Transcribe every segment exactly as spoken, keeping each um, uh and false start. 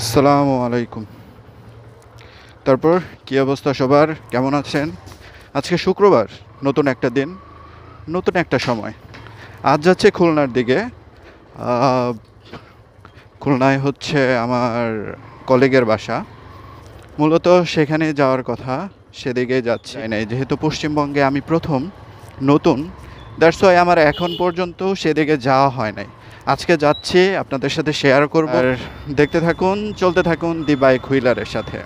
আসসালামু আলাইকুম। তারপর কি অবস্থা সবার, কেমন আছেন? আজকে শুক্রবার, নতুন একটা দিন, নতুন একটা সময়। আজ যাচ্ছে খুলনার দিকে। খুলনায় হচ্ছে আমার কলিগের বাসা, মূলত সেখানে যাওয়ার কথা, সেদিকে যাচ্ছি না। যেহেতু পশ্চিমবঙ্গে আমি প্রথম, নতুন, দ্যাটস ওয়াই আমার এখন পর্যন্ত সেদিকে যাওয়া হয় নাই। আজকে যাচ্ছি, আপনাদের সাথে শেয়ার করব। আর দেখতে থাকুন, চলতে থাকুন দি বাইক হুইলারের সাথে।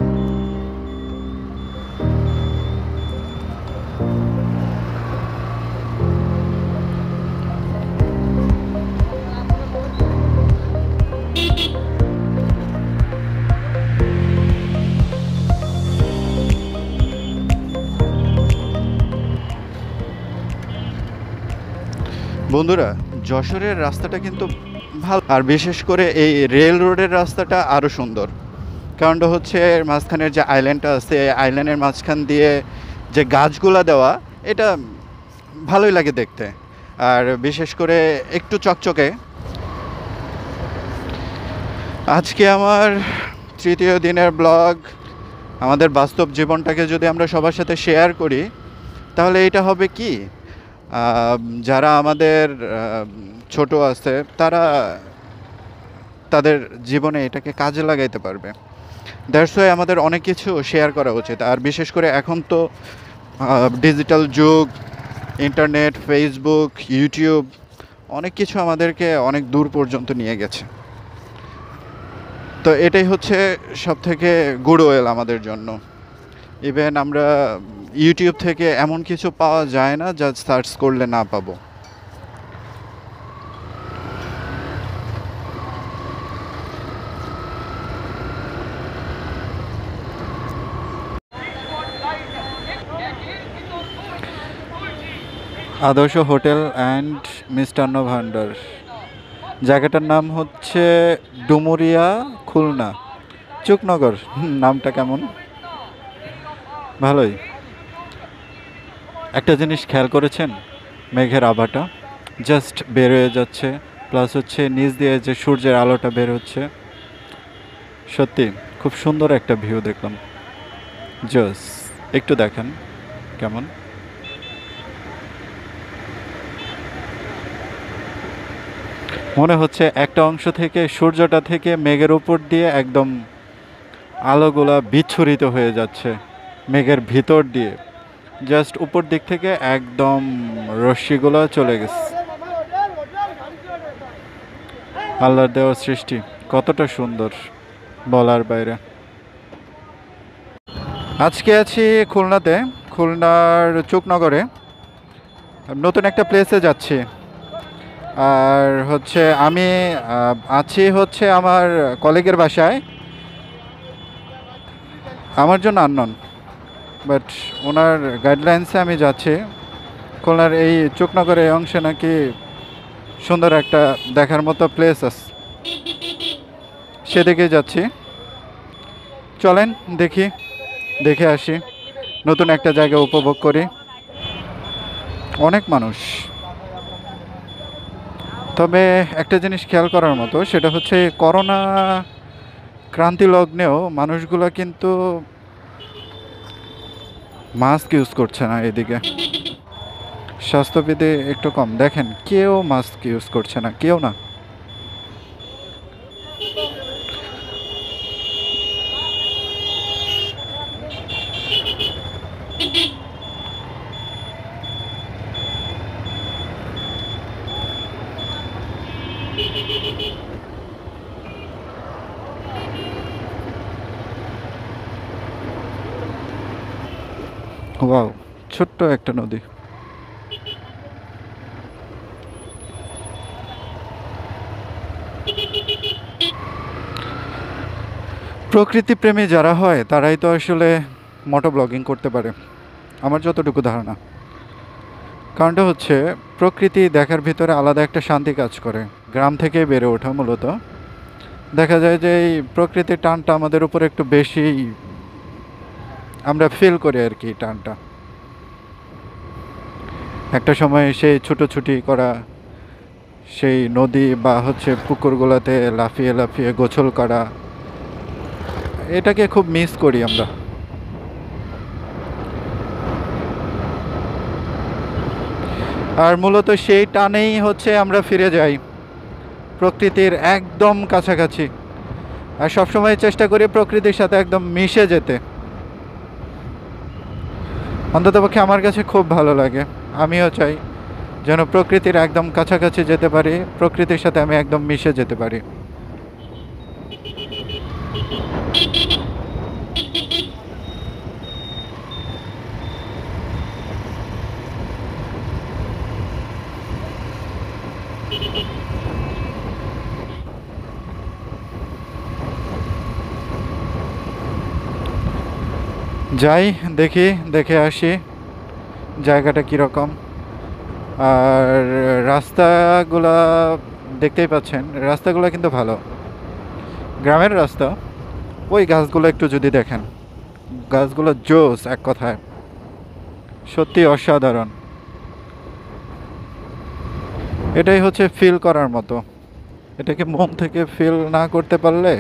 বন্ধুরা, যশোরের রাস্তাটা কিন্তু ভালো, আর বিশেষ করে এই রেল রোডের রাস্তাটা আরও সুন্দর। কারণটা হচ্ছে এর মাঝখানের যে আইল্যান্ডটা আছে, আইল্যান্ডের মাঝখান দিয়ে যে গাছগুলা দেওয়া, এটা ভালোই লাগে দেখতে। আর বিশেষ করে একটু চকচকে। আজকে আমার তৃতীয় দিনের ব্লগ। আমাদের বাস্তব জীবনটাকে যদি আমরা সবার সাথে শেয়ার করি, তাহলে এটা হবে কি, যারা আমাদের ছোট আছে তারা তাদের জীবনে এটাকে কাজে লাগাইতে পারবে। দ্যাটস ওয়াই আমাদের অনেক কিছু শেয়ার করা উচিত। আর বিশেষ করে এখন তো ডিজিটাল যুগ, ইন্টারনেট, ফেসবুক, ইউটিউব, অনেক কিছু আমাদেরকে অনেক দূর পর্যন্ত নিয়ে গেছে। তো এটাই হচ্ছে সবথেকে গুড ওয়েল আমাদের জন্য। ইভেন আমরা ইউটিউব থেকে এমন কিছু পাওয়া যায় না যা সার্চ করলে না পাবো। আদর্শ হোটেল অ্যান্ড মিষ্টান্ন ভান্ডার, জায়গাটার নাম হচ্ছে ডুমুরিয়া, খুলনা, চুকনগর। নামটা কেমন, ভালোই। একটা জিনিস খেয়াল করেছেন, মেঘের আভাটা জাস্ট বের হয়ে যাচ্ছে, প্লাস হচ্ছে নিচ দিয়ে যে সূর্যের আলোটা বের হচ্ছে, সত্যি খুব সুন্দর একটা ভিউ দেখলাম। জাস্ট একটু দেখেন কেমন। মনে হচ্ছে একটা অংশ থেকে, সূর্যটা থেকে মেঘের উপর দিয়ে একদম আলোগুলা বিচ্ছুরিত হয়ে যাচ্ছে মেঘের ভিতর দিয়ে। জাস্ট উপর দিক থেকে একদম রশ্মিগুলো চলে গেছে। আল্লাহর দেওয়ার সৃষ্টি কতটা সুন্দর, বলার বাইরে। আজকে আছি খুলনাতে, খুলনার চুকনগরে নতুন একটা প্লেসে যাচ্ছি। আর হচ্ছে আমি আছি হচ্ছে আমার কলিগের বাসায়, আমার জন্য আননোন, বাট ওনার গাইডলাইন্সে আমি যাচ্ছি। খুলনার এই চুকনগরের এই অংশে নাকি সুন্দর একটা দেখার মতো প্লেস আছে, সেদিকে যাচ্ছি। চলেন দেখি, দেখে আসি, নতুন একটা জায়গা উপভোগ করি। অনেক মানুষ। তবে একটা জিনিস খেয়াল করার মতো, সেটা হচ্ছে করোনা ক্রান্তি লগ্নেও মানুষগুলো কিন্তু মাস্ক ইউজ করছে না। এদিকে স্বাস্থ্যবিধি একটু কম, দেখেন কেউ মাস্ক ইউজ করছে না, কেউ না। ওয়াও, ছোট্ট একটা নদী। প্রকৃতি প্রেমী যারা হয় তারাই তো আসলে মোটো ব্লগিং করতে পারে, আমার যতটুকু ধারণা। কারণটা হচ্ছে প্রকৃতি দেখার ভিতরে আলাদা একটা শান্তি কাজ করে। গ্রাম থেকে বেড়ে ওঠা, মূলত দেখা যায় যে এই প্রকৃতির টানটা আমাদের উপর একটু বেশি আমরা ফিল করি আর কি। টানটা একটা সময় সেই ছুটোছুটি করা, সেই নদী বা হচ্ছে পুকুরগুলোতে লাফিয়ে লাফিয়ে গোসল করা, এটাকে খুব মিস করি আমরা। আর মূলত সেই টানেই হচ্ছে আমরা ফিরে যাই প্রকৃতির একদম কাছাকাছি, আর সবসময় চেষ্টা করি প্রকৃতির সাথে একদম মিশে যেতে। অন্ততপক্ষে আমার কাছে খুব ভালো লাগে, আমিও চাই যেন প্রকৃতির একদম কাছাকাছি যেতে পারি, প্রকৃতির সাথে আমি একদম মিশে যেতে পারি। যাই দেখি, দেখে আসি জায়গাটা কীরকম। আর রাস্তাগুলা দেখতেই পাচ্ছেন, রাস্তাগুলো কিন্তু ভালো, গ্রামের রাস্তা। ওই গাছগুলো একটু যদি দেখেন, গাছগুলো জোস, এক কথায় সত্যি অসাধারণ। এটাই হচ্ছে ফিল করার মতো, এটাকে মন থেকে ফিল না করতে পারলে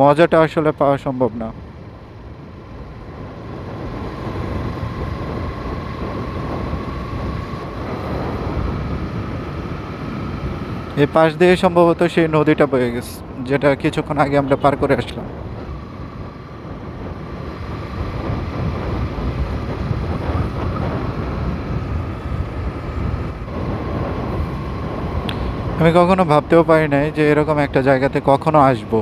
মজাটা আসলে পাওয়া সম্ভব না। এই পাশ দিয়ে সম্ভবত সেই নদীটা বয়ে গেছে যেটা কিছুক্ষণ আগে আমরা পার করে আসলাম। আমি কখনো ভাবতেও পারি নাই যে এরকম একটা জায়গাতে কখনো আসব,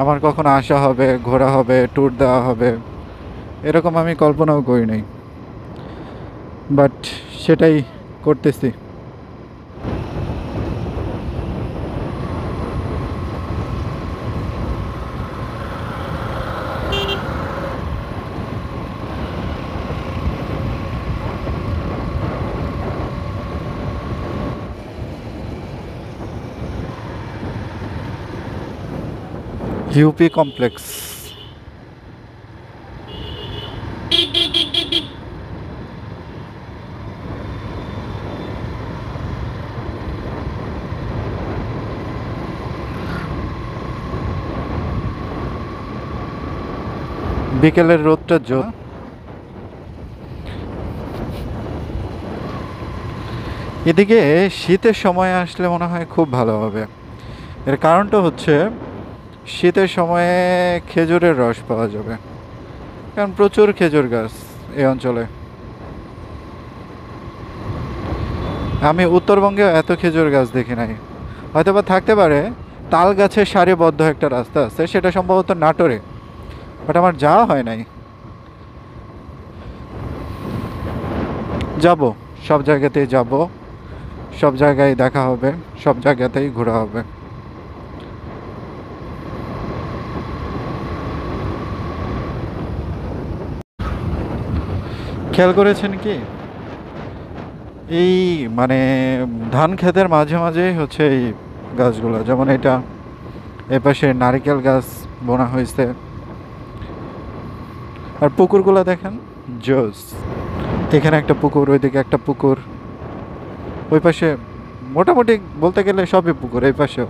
আমার কখনো আসা হবে, ঘোরা হবে, ট্যুর দেওয়া হবে, এরকম আমি কল্পনাও করি নাই, বাট সেটাই করতেছি। ইউপি কমপ্লেক্স, বিকেলের রোদটা জোর। এদিকে শীতের সময় আসলে মনে হয় খুব ভালো হবে। এর কারণটা হচ্ছে শীতের সময়ে খেজুরের রস পাওয়া যাবে, কারণ প্রচুর খেজুর গাছ এই অঞ্চলে। আমি উত্তরবঙ্গে এত খেজুর গাছ দেখি নাই, হয়তো বা থাকতে পারে। তাল গাছের সারিবদ্ধ একটা রাস্তা আছে, সেটা সম্ভবত নাটোরে, বাট আমার যাওয়া হয় নাই, যাব, সব জায়গাতেই যাব, সব জায়গায় দেখা হবে, সব জায়গাতেই ঘোরা হবে। খেয়াল করেছেন কি, এই মানে ধান খেতের মাঝে মাঝে হচ্ছে এই গাছগুলো, যেমন এটা এপাশে নারিকেল গাছ বোনা হয়েছে। আর পুকুরগুলো দেখেন জোস, এখানে একটা পুকুর, ওইদিকে একটা পুকুর, ওই পাশে মোটামুটি বলতে গেলে সবই পুকুর, এই পাশেও।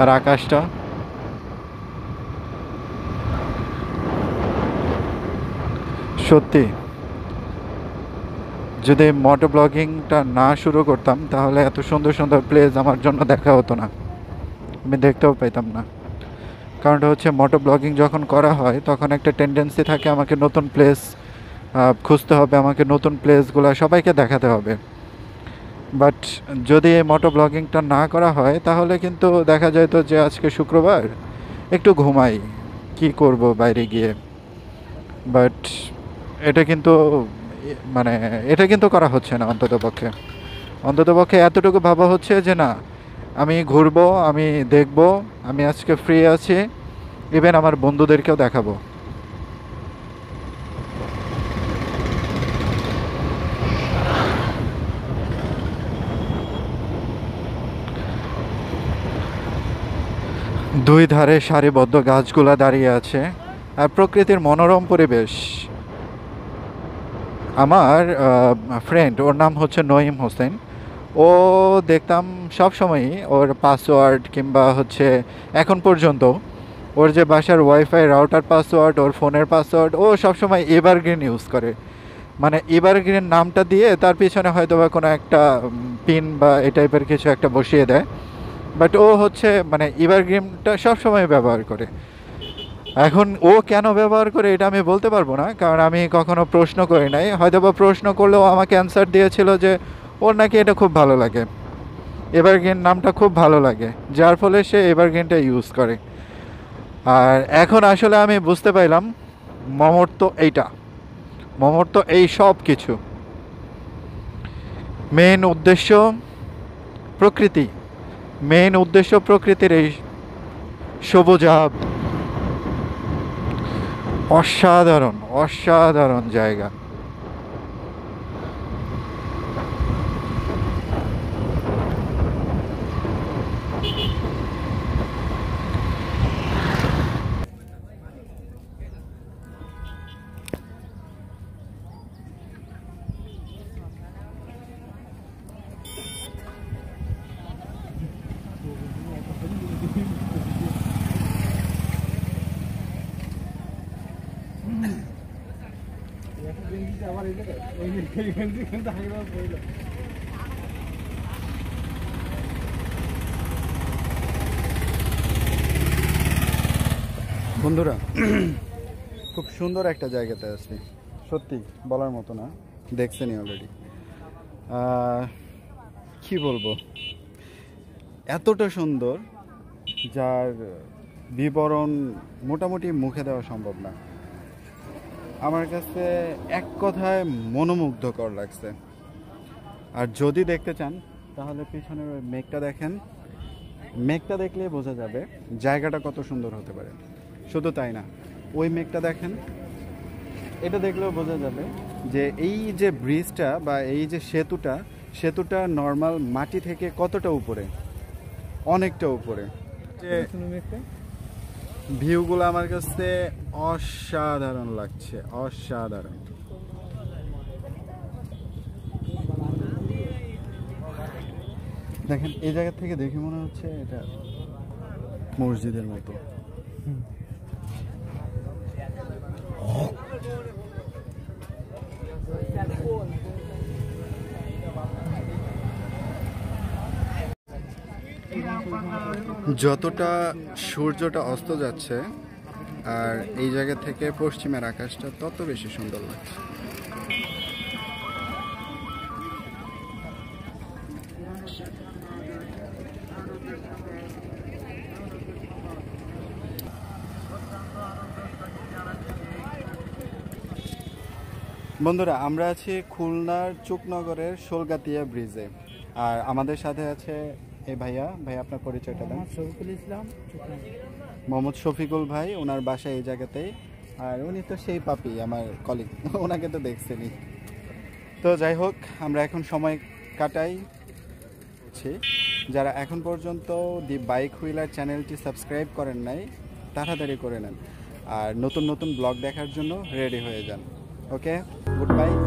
আর আকাশটা সত্যি, যদি মোটো ব্লগিংটা না শুরু করতাম তাহলে এত সুন্দর সুন্দর প্লেস আমার জন্য দেখা হতো না, আমি দেখতেও পেতাম না। কারণটা হচ্ছে মোটো ব্লগিং যখন করা হয় তখন একটা টেন্ডেন্সি থাকে আমাকে নতুন প্লেস খুঁজতে হবে, আমাকে নতুন প্লেসগুলো সবাইকে দেখাতে হবে। বাট যদি এই মোটো ব্লগিংটা না করা হয় তাহলে কিন্তু দেখা যেত যে আজকে শুক্রবার, একটু ঘুমাই, কি করব বাইরে গিয়ে। বাট এটা কিন্তু মানে এটা কিন্তু করা হচ্ছে না, অন্তত পক্ষে অন্তত পক্ষে এতটুকু ভাবা হচ্ছে যে না, আমি ঘুরবো, আমি দেখব, আমি আজকে ফ্রি আছি, ইভেন আমার বন্ধুদেরকেও দেখাবো। দুই ধারে সারিবদ্ধ গাছগুলা দাঁড়িয়ে আছে, আর প্রকৃতির মনোরম পরিবেশ। আমার ফ্রেন্ড, ওর নাম হচ্ছে নঈম হোসেন, ओ देखताम सब समय और पासवर्ड किंबा होच्छे एकोन पर्यन्तो और जे बासार वाईफाई राउटार पासवर्ड और फोनेर पासवर्ड ओ सब समय एवरग्रीन यूज करे माने एवरग्रीन नामटा दिए तार पिछने हयतोबा कोनो एकटा पिन बा ए टाइपेर किछु एकटा बसिए देय बाट ओ होच्छे माने एवरग्रीनटा सब समय व्यवहार करे। एखन ओ केन व्यवहार करे एटा आमि बोलते पारबो ना कारण आमि कखनो प्रश्न करि नाई हयतोबा प्रश्न करलेओ आमाके आन्सार दिएछिलो जे और ना कि खूब भलो लागे एवरग्रीन नाम खूब भलो लागे जार फले से एवरग्रीन यूज करे और एखन आसले आमी बुझते पाइलाम मोमोर तो एटा मोमोर तो एई सब किछु मेन उद्देश्य प्रकृति मेन उद्देश्य प्रकृतिर एई सबुजाब असाधारण असाधारण जायगा। বন্ধুরা খুব সুন্দর একটা জায়গাতে আছি সত্যি বলার মতো না দেখছেনই অলরেডি কি বলবো এতটা সুন্দর যার বিবরণ মোটামুটি মুখে দেওয়া সম্ভব না। আমার কাছে এক কথায় মনোমুগ্ধকর লাগছে আর যদি দেখতে চান তাহলে পিছনের ওই মেঘটা দেখেন মেঘটা দেখলে বোঝা যাবে জায়গাটা কত সুন্দর হতে পারে। শুধু তাই না ওই মেঘটা দেখেন এটা দেখলেও বোঝা যাবে যে এই যে ব্রিজটা বা এই যে সেতুটা সেতুটা নর্মাল মাটি থেকে কতটা উপরে অনেকটা উপরে। যে ভিউগুলো আমার কাছে অসাধারণ লাগছে অসাধারণ। দেখেন এই জায়গা থেকে দেখে মনে হচ্ছে এটা মসজিদের মতো যতটা সূর্যটা অস্ত যাচ্ছে আর এই জায়গা থেকে পশ্চিমের আকাশটা তত বেশি সুন্দর লাগছে। বন্ধুরা আমরা আছি খুলনার চুকনগরের শোলগাতিয়া ব্রিজে আর আমাদের সাথে আছে ए भैया भैया अपना परिचय शफिकुल इस्लाम मोहम्मद शफिकुल भाई उनार बासा ए जगहते और उन्नी तो से पापी हमार कलिग उनाके तो देखछिनि तो जाइ होक आमरा एखन समय काटाई जारा एखन पर्यन्तो दि बाइक हुइलार चैनलटी सबस्क्राइब करेन नाई ताड़ाताड़ी करे नेन और नतून नतून ब्लग देखार जोन्नो रेडी हये जान ओके गुड बाय।